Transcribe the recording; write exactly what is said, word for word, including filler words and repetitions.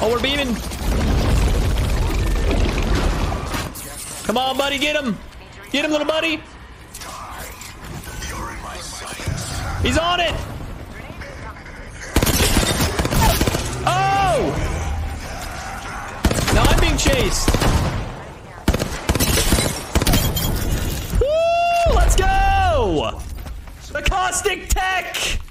Oh, we're beaming. Come on, buddy, get him. Get him, little buddy. He's on it. Oh! Now I'm being chased. Woo! Let's go! The Caustic Tech!